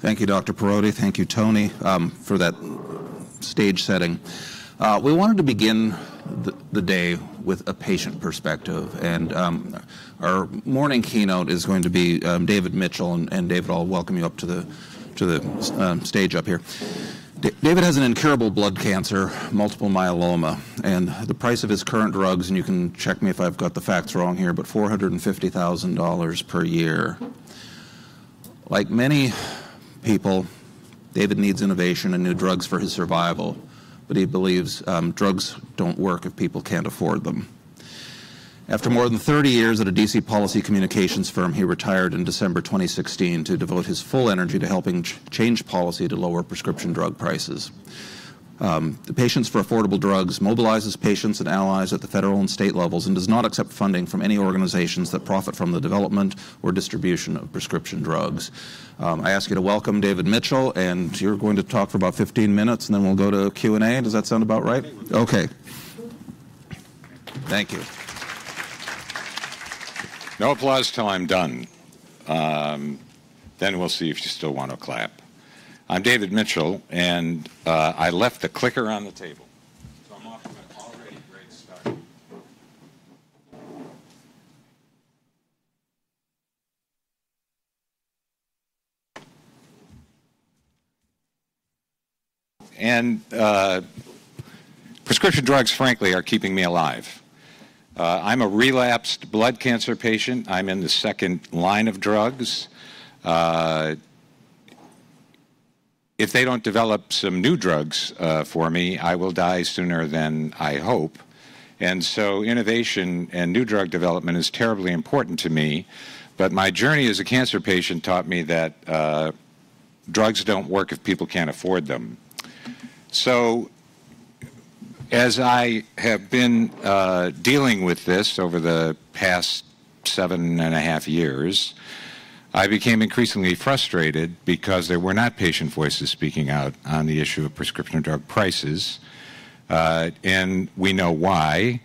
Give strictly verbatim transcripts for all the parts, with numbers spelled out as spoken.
Thank you, Doctor Perotti. Thank you, Tony, um, for that stage setting. Uh, we wanted to begin the, the day with a patient perspective, and um, our morning keynote is going to be um, David Mitchell, and, and David, I'll welcome you up to the, to the um, stage up here. D- David has an incurable blood cancer, multiple myeloma, and the price of his current drugs, and you can check me if I've got the facts wrong here, but four hundred fifty thousand dollars per year. Like many people, David needs innovation and new drugs for his survival, but he believes um, drugs don't work if people can't afford them. After more than thirty years at a D C policy communications firm, he retired in December twenty sixteen to devote his full energy to helping ch change policy to lower prescription drug prices. Um, the Patients for Affordable Drugs mobilizes patients and allies at the federal and state levels and does not accept funding from any organizations that profit from the development or distribution of prescription drugs. Um, I ask you to welcome David Mitchell, and you're going to talk for about fifteen minutes, and then we'll go to Q and A. Does that sound about right? Okay. Thank you. No applause till I'm done. Um, then we'll see if you still want to clap. I'm David Mitchell, and uh, I left the clicker on the table. So I'm off to an already great start. And uh, prescription drugs, frankly, are keeping me alive. Uh, I'm a relapsed blood cancer patient. I'm in the second line of drugs. Uh, If they don't develop some new drugs uh, for me, I will die sooner than I hope. And so innovation and new drug development is terribly important to me. But my journey as a cancer patient taught me that uh, drugs don't work if people can't afford them. So as I have been uh, dealing with this over the past seven and a half years, I became increasingly frustrated because there were not patient voices speaking out on the issue of prescription drug prices, uh, and we know why.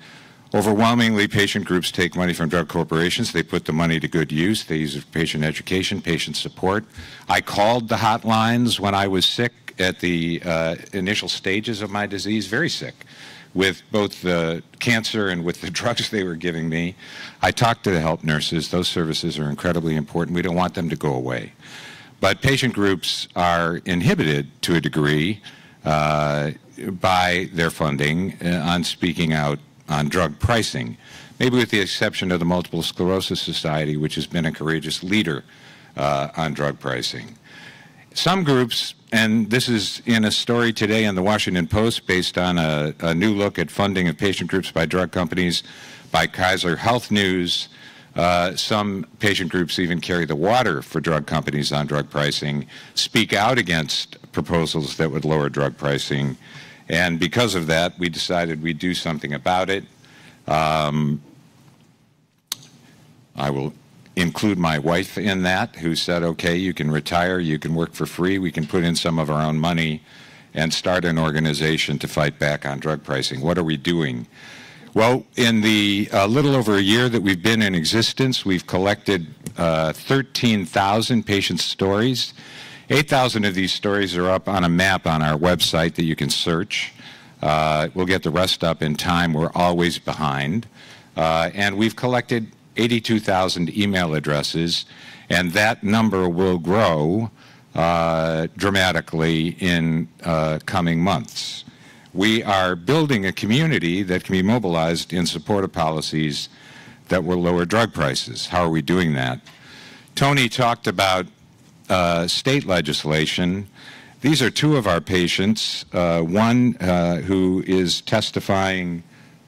Overwhelmingly, patient groups take money from drug corporations. They put the money to good use. They use it for patient education, patient support. I called the hotlines when I was sick at the uh, initial stages of my disease, very sick, with both the cancer and with the drugs they were giving me. I talked to the help nurses. Those services are incredibly important. We don't want them to go away. But patient groups are inhibited to a degree uh, by their funding on speaking out on drug pricing, maybe with the exception of the Multiple Sclerosis Society, which has been a courageous leader uh, on drug pricing. Some groups, and this is in a story today in the Washington Post based on a, a new look at funding of patient groups by drug companies by Kaiser Health News, uh, some patient groups even carry the water for drug companies on drug pricing, speak out against proposals that would lower drug pricing. And because of that, we decided we'd do something about it. Um, I will include my wife in that, who said, okay, you can retire, you can work for free, we can put in some of our own money and start an organization to fight back on drug pricing. What are we doing? Well, in the uh, little over a year that we've been in existence, we've collected uh, thirteen thousand patient stories. eight thousand of these stories are up on a map on our website that you can search. Uh, we'll get the rest up in time. We're always behind. Uh, and we've collected eighty-two thousand email addresses, and that number will grow uh, dramatically in uh, coming months. We are building a community that can be mobilized in support of policies that will lower drug prices. How are we doing that? Tony talked about uh, state legislation. These are two of our patients, uh, one uh, who is testifying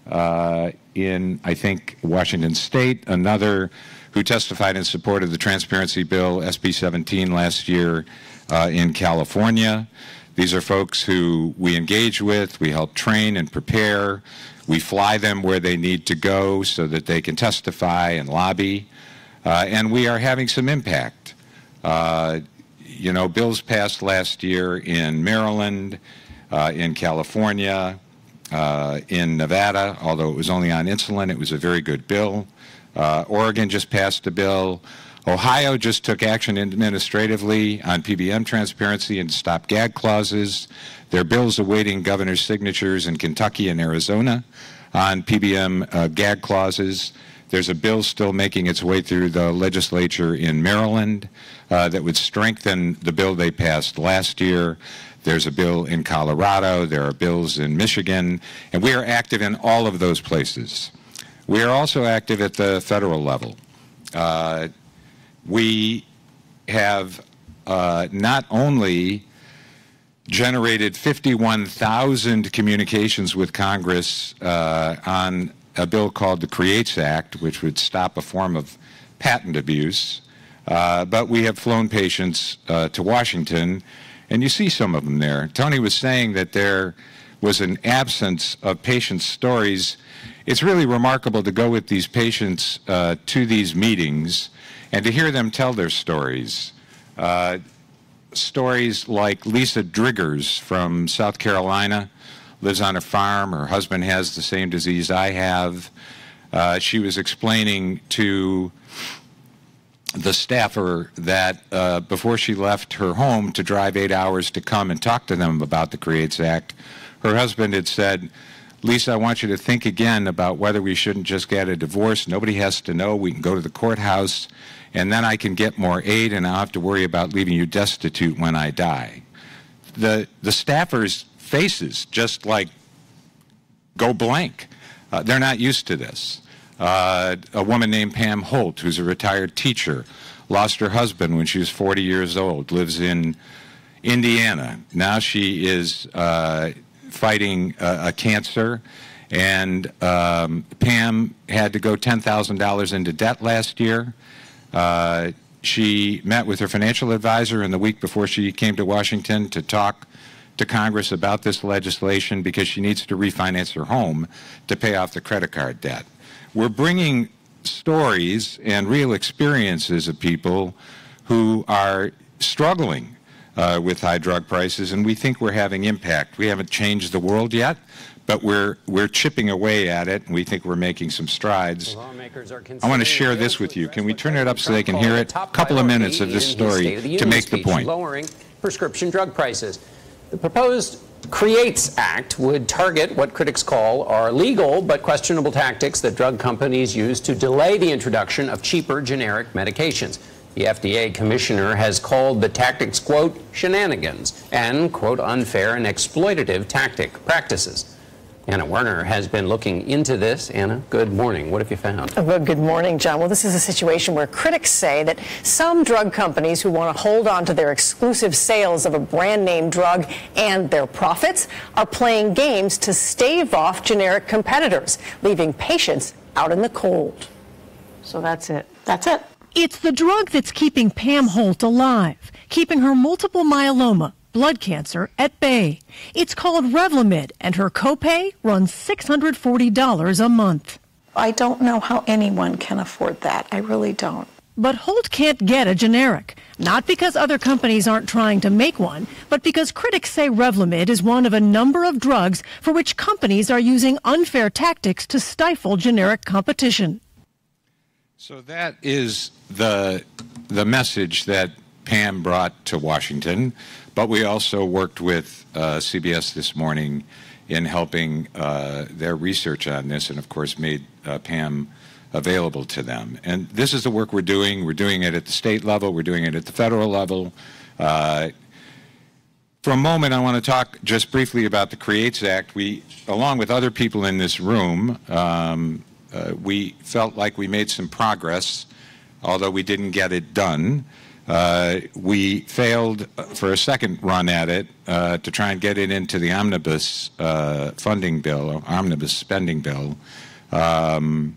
uh, in, I think, Washington State, another who testified in support of the transparency bill, S B seventeen, last year uh, in California. These are folks who we engage with, we help train and prepare, we fly them where they need to go so that they can testify and lobby, uh, and we are having some impact. Uh, you know, bills passed last year in Maryland, uh, in California, Uh, in Nevada, although it was only on insulin, it was a very good bill. Uh, Oregon just passed a bill. Ohio just took action administratively on P B M transparency and stop gag clauses. Their bills awaiting governor's signatures in Kentucky and Arizona on P B M uh, gag clauses. There's a bill still making its way through the legislature in Maryland uh, that would strengthen the bill they passed last year. There's a bill in Colorado. There are bills in Michigan. And we are active in all of those places. We are also active at the federal level. Uh, we have uh, not only generated fifty-one thousand communications with Congress uh, on a bill called the CREATES Act, which would stop a form of patent abuse, uh, but we have flown patients uh, to Washington, and you see some of them there. Tony was saying that there was an absence of patient stories. It's really remarkable to go with these patients uh, to these meetings and to hear them tell their stories. Uh, stories like Lisa Driggers from South Carolina, lives on a farm. Her husband has the same disease I have. Uh, she was explaining to the staffer that uh, before she left her home to drive eight hours to come and talk to them about the CREATES Act, her husband had said, "Lisa, I want you to think again about whether we shouldn't just get a divorce. Nobody has to know. We can go to the courthouse, and then I can get more aid, and I'll have to worry about leaving you destitute when I die." The, the staffers faces just like go blank. Uh, they're not used to this. Uh, a woman named Pam Holt, who's a retired teacher, lost her husband when she was forty years old, lives in Indiana. Now she is uh, fighting a, a cancer, and um, Pam had to go ten thousand dollars into debt last year. Uh, she met with her financial advisor in the week before she came to Washington to talk to Congress about this legislation because she needs to refinance her home to pay off the credit card debt. We're bringing stories and real experiences of people who are struggling uh, with high drug prices, and we think we're having impact. We haven't changed the world yet, but we're, we're chipping away at it, and we think we're making some strides. I want to share this with you. Can we turn it up so they can hear it? A couple of minutes of this story to make the point. Lowering prescription drug prices. The proposed CREATES Act would target what critics call are legal but questionable tactics that drug companies use to delay the introduction of cheaper generic medications. The F D A commissioner has called the tactics, quote, shenanigans and, quote, unfair and exploitative tactic practices. Anna Werner has been looking into this. Anna, good morning. What have you found? Well, good morning, John. Well, this is a situation where critics say that some drug companies who want to hold on to their exclusive sales of a brand name drug and their profits are playing games to stave off generic competitors, leaving patients out in the cold. So that's it. That's it. It's the drug that's keeping Pam Holt alive, keeping her multiple myeloma, blood cancer, at bay. It's called Revlimid, and her copay runs six hundred forty dollars a month. I don't know how anyone can afford that. I really don't. But Holt can't get a generic, not because other companies aren't trying to make one, but because critics say Revlimid is one of a number of drugs for which companies are using unfair tactics to stifle generic competition. So that is the, the message that Pam brought to Washington, but we also worked with uh, C B S this morning in helping uh, their research on this, and of course made uh, Pam available to them. And this is the work we're doing. We're doing it at the state level. We're doing it at the federal level. Uh, for a moment, I want to talk just briefly about the CREATES Act. We, along with other people in this room, um, uh, we felt like we made some progress, although we didn't get it done. Uh, we failed for a second run at it uh, to try and get it into the omnibus uh, funding bill, or omnibus spending bill. Um,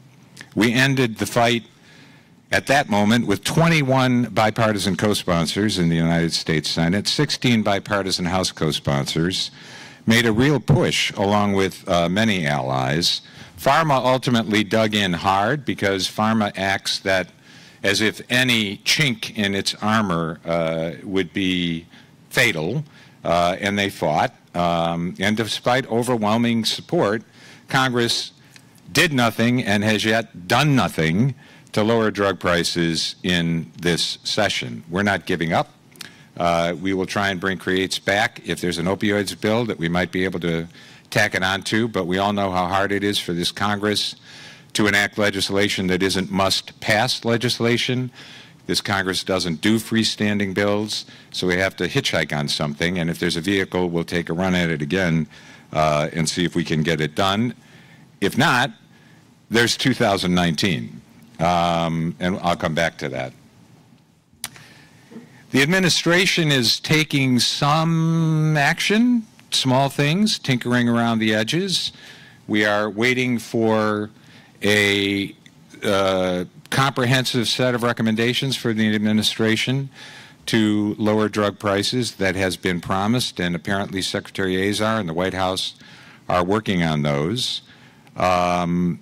we ended the fight at that moment with twenty-one bipartisan co-sponsors in the United States Senate, sixteen bipartisan House co-sponsors, made a real push along with uh, many allies. Pharma ultimately dug in hard because pharma acts that as if any chink in its armor uh, would be fatal, uh, and they fought. Um, and despite overwhelming support, Congress did nothing and has yet done nothing to lower drug prices in this session. We're not giving up. Uh, we will try and bring CREATES back if there's an opioids bill that we might be able to tack it on to, but we all know how hard it is for this Congress to enact legislation that isn't must-pass legislation. This Congress doesn't do freestanding bills, so we have to hitchhike on something, and if there's a vehicle, we'll take a run at it again uh, and see if we can get it done. If not, there's two thousand nineteen, um, and I'll come back to that. The administration is taking some action, small things, tinkering around the edges. We are waiting for a uh, comprehensive set of recommendations for the administration to lower drug prices that has been promised, and apparently Secretary Azar and the White House are working on those. Um,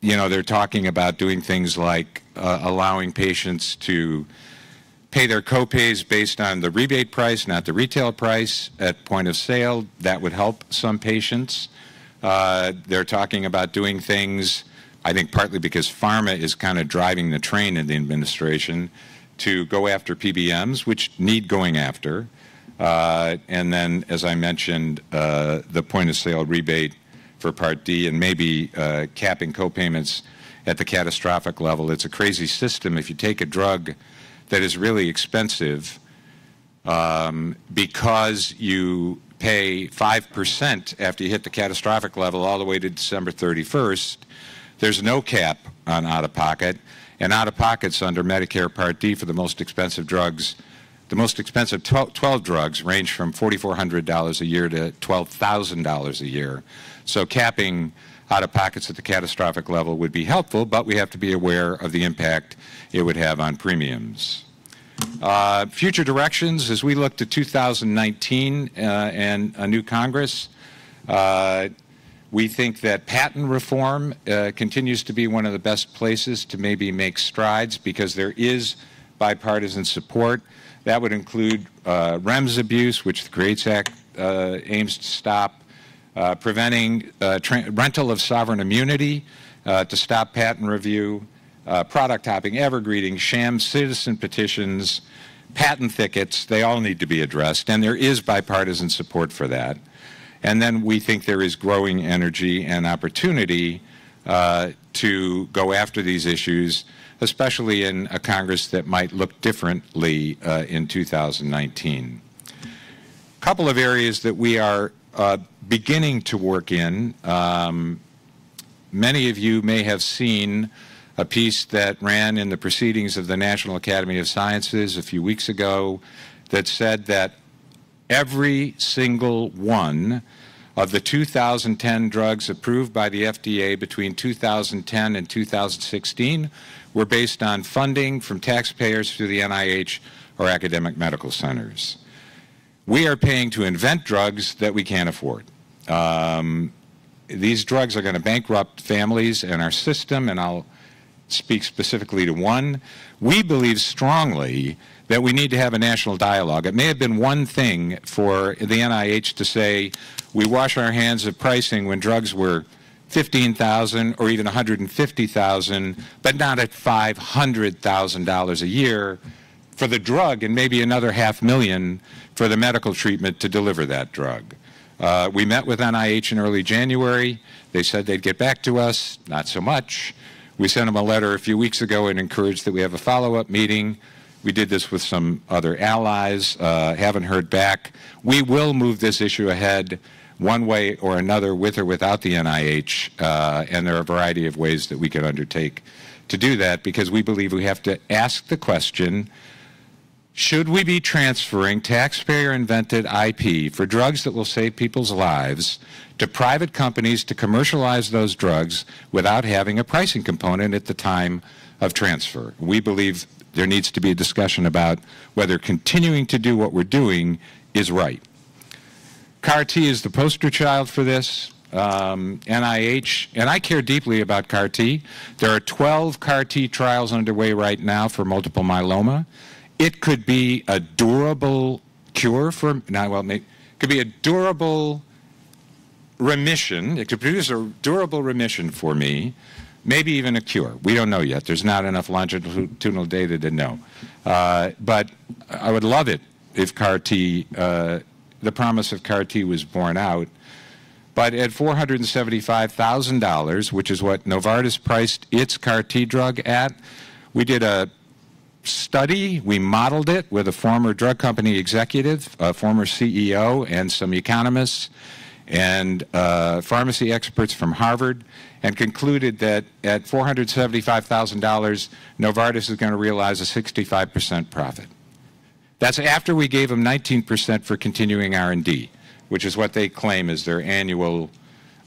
you know, they're talking about doing things like uh, allowing patients to pay their co-pays based on the rebate price, not the retail price, at point of sale. That would help some patients. Uh, they're talking about doing things, I think partly because pharma is kind of driving the train in the administration, to go after P B Ms, which need going after. Uh, and then, as I mentioned, uh, the point of sale rebate for Part D, and maybe uh, capping co-payments at the catastrophic level. It's a crazy system. If you take a drug that is really expensive, um, because you pay five percent after you hit the catastrophic level all the way to December thirty-first, there's no cap on out-of-pocket, and out-of-pockets under Medicare Part D for the most expensive drugs, the most expensive twelve drugs, range from four thousand four hundred dollars a year to twelve thousand dollars a year. So capping out-of-pockets at the catastrophic level would be helpful, but we have to be aware of the impact it would have on premiums. Uh, future directions, as we look to two thousand nineteen uh, and a new Congress, uh, we think that patent reform uh, continues to be one of the best places to maybe make strides, because there is bipartisan support. That would include uh, REMS abuse, which the CREATES Act uh, aims to stop, Uh, preventing uh, rental of sovereign immunity uh, to stop patent review, uh, product hopping, evergreening, sham citizen petitions, patent thickets. They all need to be addressed, and there is bipartisan support for that. And then we think there is growing energy and opportunity uh, to go after these issues, especially in a Congress that might look differently uh, in two thousand nineteen. A couple of areas that we are Uh, beginning to work in. Um, many of you may have seen a piece that ran in the proceedings of the National Academy of Sciences a few weeks ago that said that every single one of the two thousand ten drugs approved by the F D A between two thousand ten and two thousand sixteen were based on funding from taxpayers through the N I H or academic medical centers. We are paying to invent drugs that we can't afford. Um, these drugs are going to bankrupt families and our system, and I'll speak specifically to one. We believe strongly that we need to have a national dialogue. It may have been one thing for the N I H to say, we wash our hands of pricing when drugs were fifteen thousand dollars or even one hundred fifty thousand dollars, but not at five hundred thousand dollars a year for the drug, and maybe another half million for the medical treatment to deliver that drug. Uh, we met with N I H in early January. They said they'd get back to us. Not so much. We sent them a letter a few weeks ago and encouraged that we have a follow-up meeting. We did this with some other allies. Uh, haven't heard back. We will move this issue ahead one way or another, with or without the N I H, uh, and there are a variety of ways that we can undertake to do that, because we believe we have to ask the question, should we be transferring taxpayer-invented I P for drugs that will save people's lives to private companies to commercialize those drugs without having a pricing component at the time of transfer? We believe there needs to be a discussion about whether continuing to do what we're doing is right. C A R-T is the poster child for this. Um, N I H, and I care deeply about C A R-T. There are twelve C A R-T trials underway right now for multiple myeloma. It could be a durable cure for, not well, maybe, it could be a durable remission. It could produce a durable remission for me maybe even a cure. We don't know yet. There's not enough longitudinal data to know. Uh, but I would love it if C A R T, uh, the promise of C A R T was borne out. But at four hundred seventy-five thousand dollars, which is what Novartis priced its C A R T drug at, we did a study. We modeled it with a former drug company executive, a former C E O, and some economists and uh, pharmacy experts from Harvard, and concluded that at four hundred seventy-five thousand dollars, Novartis is going to realize a sixty-five percent profit. That's after we gave them nineteen percent for continuing R and D, which is what they claim is their annual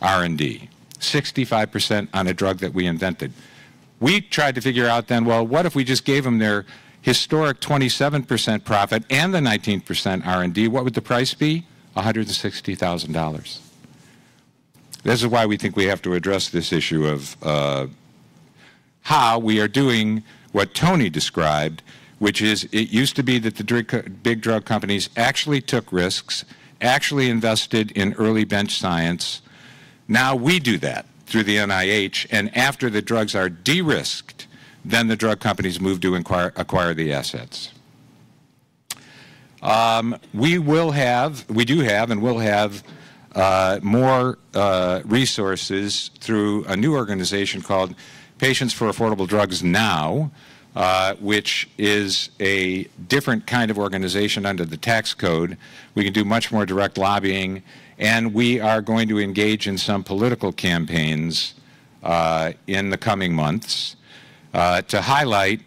R and D, sixty-five percent on a drug that we invented. We tried to figure out then, well, what if we just gave them their historic twenty-seven percent profit and the nineteen percent R and D, what would the price be? one hundred sixty thousand dollars. This is why we think we have to address this issue of uh, how we are doing what Tony described, which is it used to be that the big drug companies actually took risks, actually invested in early bench science. Now we do that through the N I H, and after the drugs are de-risked, then the drug companies move to inquire, acquire the assets. Um, we will have, we do have and will have uh, more uh, resources through a new organization called Patients for Affordable Drugs Now, uh, which is a different kind of organization under the tax code. We can do much more direct lobbying, and we are going to engage in some political campaigns uh, in the coming months uh, to highlight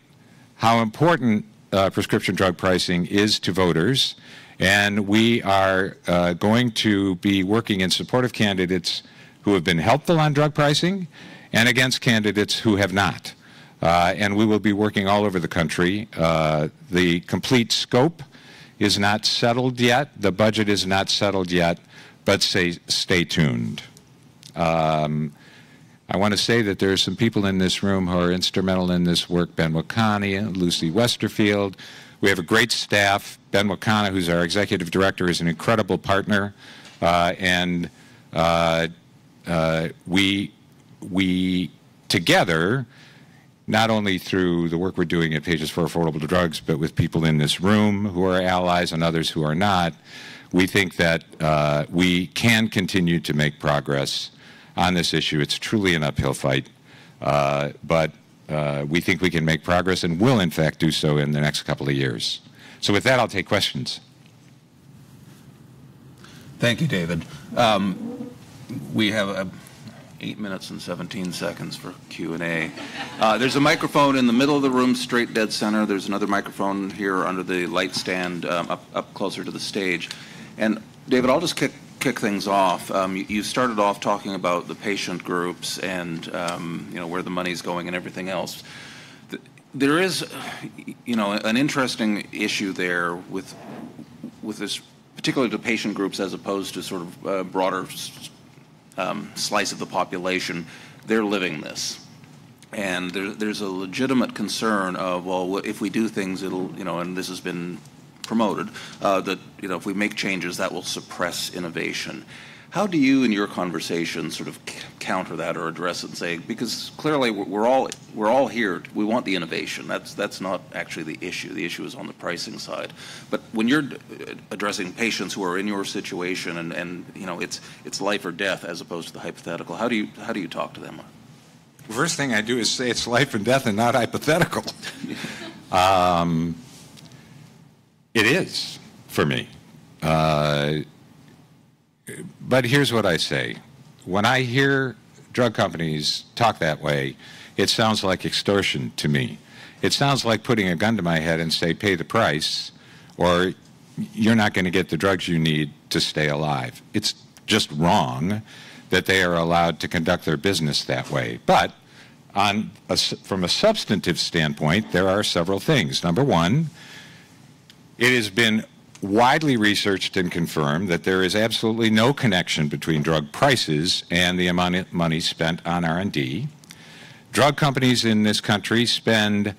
how important Uh, prescription drug pricing is to voters, and we are uh, going to be working in support of candidates who have been helpful on drug pricing and against candidates who have not. Uh, and we will be working all over the country. Uh, the complete scope is not settled yet. The budget is not settled yet, but say, stay tuned. Um, I want to say that there are some people in this room who are instrumental in this work, Ben Wakani, Lucy Westerfield. We have a great staff. Ben Wakani, who's our executive director, is an incredible partner. Uh, and uh, uh, we, we together, not only through the work we're doing at Patients for Affordable Drugs, but with people in this room who are allies and others who are not, we think that uh, we can continue to make progress on this issue. It's truly an uphill fight, uh, but uh, we think we can make progress and will, in fact, do so in the next couple of years. So with that, I'll take questions. Thank you, David. Um, we have uh, eight minutes and seventeen seconds for Q and A. Uh, there's a microphone in the middle of the room, straight dead center. There's another microphone here under the light stand, um, up, up closer to the stage. And David, I'll just kick kick things off. Um, you, you started off talking about the patient groups and um, you know, where the money's going and everything else. There is, you know, an interesting issue there with with this, particularly to patient groups as opposed to sort of a broader um, slice of the population. They're living this, and there, there's a legitimate concern of, well, if we do things, it'll, you know, and this has been promoted, uh, that, you know, if we make changes, that will suppress innovation. How do you, in your conversation, sort of counter that or address it and say, because clearly we're all we're all here. We want the innovation. That's that's not actually the issue. The issue is on the pricing side. But when you're addressing patients who are in your situation, and and you know, it's it's life or death as opposed to the hypothetical. How do you how do you talk to them? First thing I do is say it's life and death and not hypothetical. um, It is, for me. Uh, but here's what I say. When I hear drug companies talk that way, it sounds like extortion to me. It sounds like putting a gun to my head and say, pay the price, or you're not going to get the drugs you need to stay alive. It's just wrong that they are allowed to conduct their business that way. But on a, from a substantive standpoint, there are several things. Number one, it has been widely researched and confirmed that there is absolutely no connection between drug prices and the amount of money spent on R and D. Drug companies in this country spend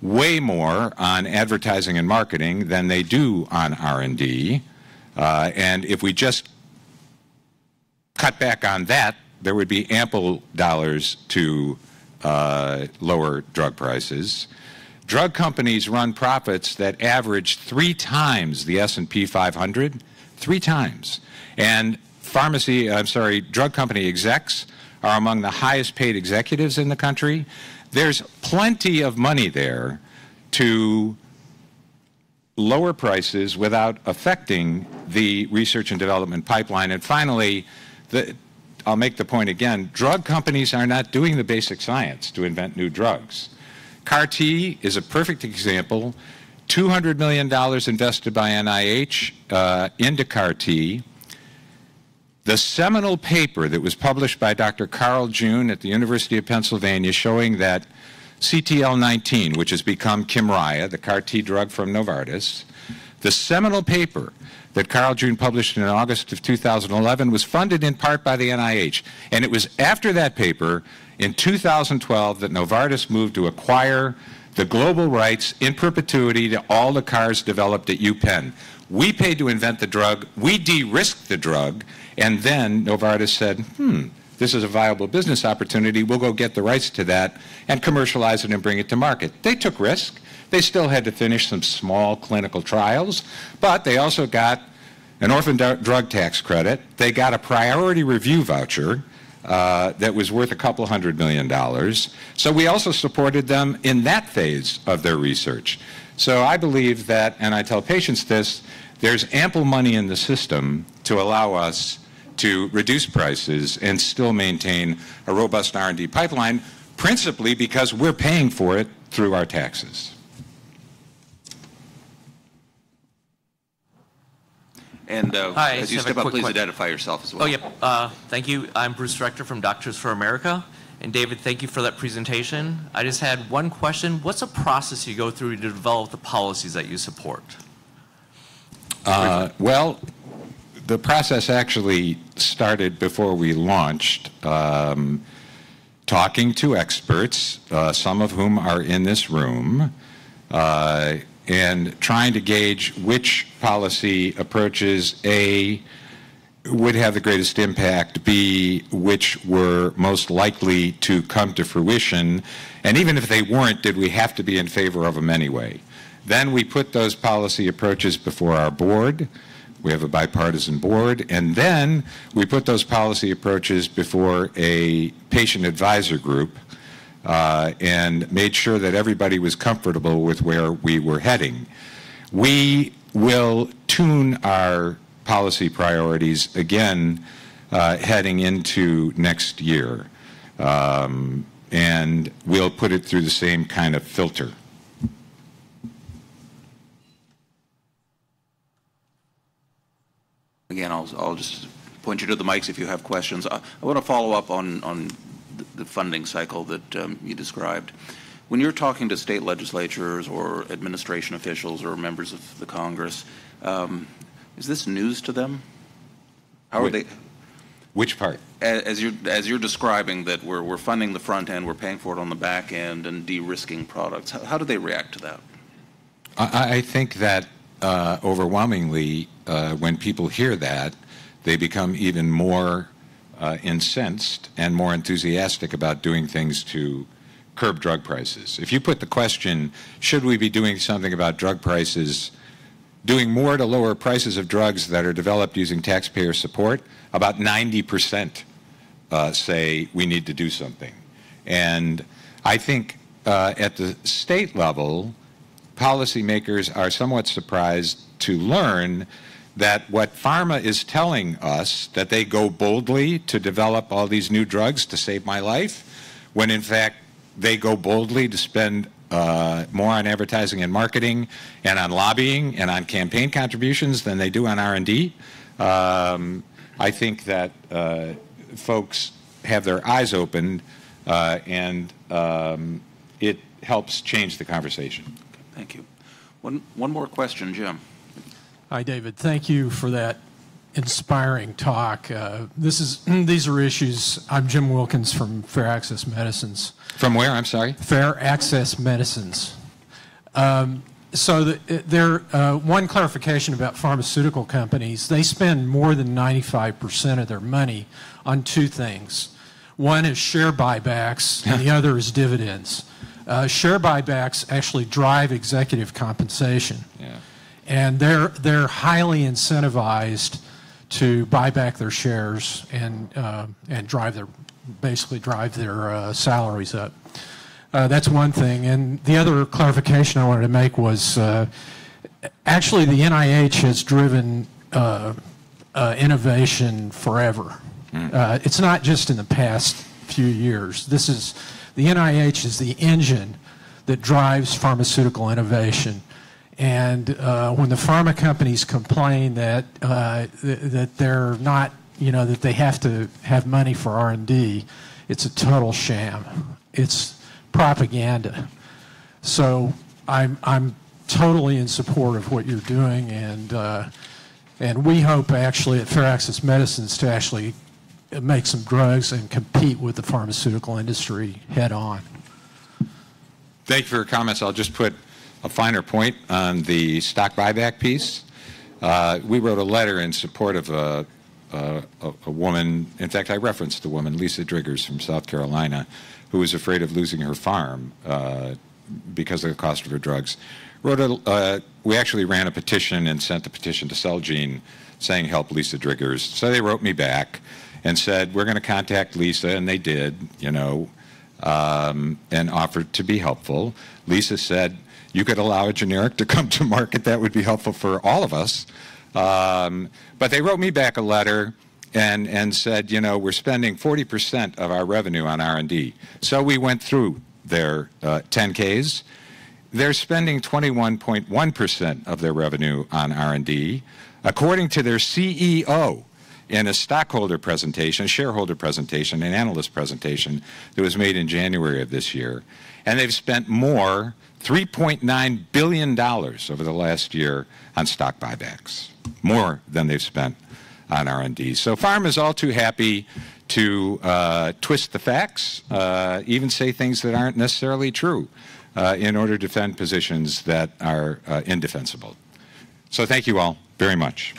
way more on advertising and marketing than they do on R and D. Uh, and if we just cut back on that, there would be ample dollars to uh, lower drug prices. Drug companies run profits that average three times the S and P five hundred, three times. And pharmacy, I'm sorry, drug company execs are among the highest paid executives in the country. There's plenty of money there to lower prices without affecting the research and development pipeline. And finally, the, I'll make the point again, drug companies are not doing the basic science to invent new drugs. C A R T is a perfect example. two hundred million dollars invested by N I H uh, into C A R T. The seminal paper that was published by Doctor Carl June at the University of Pennsylvania showing that C T L nineteen, which has become Kymriah, the C A R T drug from Novartis, the seminal paper that Carl June published in August of two thousand eleven was funded in part by the N I H. And it was after that paper in two thousand twelve that Novartis moved to acquire the global rights in perpetuity to all the C A Rs developed at UPenn. We paid to invent the drug, we de-risked the drug, and then Novartis said, hmm, this is a viable business opportunity, we'll go get the rights to that and commercialize it and bring it to market. They took risk. They still had to finish some small clinical trials, but they also got an orphan drug tax credit. They got a priority review voucher uh, that was worth a couple hundred million dollars. So we also supported them in that phase of their research. So I believe that, and I tell patients this, there's ample money in the system to allow us to reduce prices and still maintain a robust R and D pipeline, principally because we're paying for it through our taxes. And uh, Hi, as you step up, please question. Identify yourself as well. Oh, yep. Yeah. Uh, thank you. I'm Bruce Rechter from Doctors for America. And David, thank you for that presentation. I just had one question. What's a process you go through to develop the policies that you support? Uh, well, the process actually started before we launched, um, talking to experts, uh, some of whom are in this room, uh, and trying to gauge which policy approaches, A, would have the greatest impact, B, which were most likely to come to fruition, and even if they weren't, did we have to be in favor of them anyway? Then we put those policy approaches before our board. We have a bipartisan board, and then we put those policy approaches before a patient advisor group uh, and made sure that everybody was comfortable with where we were heading. We will tune our policy priorities again uh, heading into next year, um, and we'll put it through the same kind of filter. Again, I'll, I'll just point you to the mics if you have questions. I, I want to follow up on, on the funding cycle that um, you described. When you're talking to state legislatures or administration officials or members of the Congress, um, is this news to them? How are they? Which part? As you're, as you're describing that we're, we're funding the front end, we're paying for it on the back end, and de-risking products, how, how do they react to that? I, I think that uh, overwhelmingly, uh, when people hear that, they become even more uh, incensed and more enthusiastic about doing things to curb drug prices. If you put the question, should we be doing something about drug prices, doing more to lower prices of drugs that are developed using taxpayer support, about ninety percent uh, say we need to do something. And I think uh, at the state level, policymakers are somewhat surprised to learn that what pharma is telling us, that they go boldly to develop all these new drugs to save my life, when in fact they go boldly to spend Uh, more on advertising and marketing and on lobbying and on campaign contributions than they do on R and D. Um, I think that uh, folks have their eyes opened uh, and um, it helps change the conversation. Okay, thank you. One, one more question, Jim. Hi, David. Thank you for that inspiring talk. Uh, this is these are issues. I'm Jim Wilkins from Fair Access Medicines. From where? I'm sorry. Fair Access Medicines. Um, So the, there, uh, one clarification about pharmaceutical companies, they spend more than ninety-five percent of their money on two things. One is share buybacks, and the other is dividends. Uh, share buybacks actually drive executive compensation. Yeah. And they're, they're highly incentivized to buy back their shares and, uh, and drive their, basically drive their uh, salaries up. Uh, that's one thing. And the other clarification I wanted to make was uh, actually the N I H has driven uh, uh, innovation forever. Mm. Uh, it's not just in the past few years. This is, the N I H is the engine that drives pharmaceutical innovation. And uh, when the pharma companies complain that uh, th that they're not, you know, that they have to have money for R and D, it's a total sham. It's propaganda. So I'm I'm totally in support of what you're doing, and uh, and we hope actually at Fair Access Medicines to actually make some drugs and compete with the pharmaceutical industry head on. Thank you for your comments. I'll just put a finer point on the stock buyback piece. Uh, we wrote a letter in support of a, a, a woman, in fact I referenced the woman, Lisa Driggers from South Carolina, who was afraid of losing her farm uh, because of the cost of her drugs. Wrote a, uh, we actually ran a petition and sent the petition to Celgene saying help Lisa Driggers. So they wrote me back and said we're going to contact Lisa, and they did, you know, um, and offered to be helpful. Lisa said, you could allow a generic to come to market. That would be helpful for all of us. Um, but they wrote me back a letter and, and said, you know, we're spending forty percent of our revenue on R and D. So we went through their uh, ten Ks. They're spending twenty-one point one percent of their revenue on R and D. According to their C E O, in a stockholder presentation, shareholder presentation, an analyst presentation that was made in January of this year, and they've spent more, three point nine billion dollars over the last year on stock buybacks, more than they've spent on R and D. So pharma is all too happy to uh, twist the facts, uh, even say things that aren't necessarily true uh, in order to defend positions that are uh, indefensible. So thank you all very much.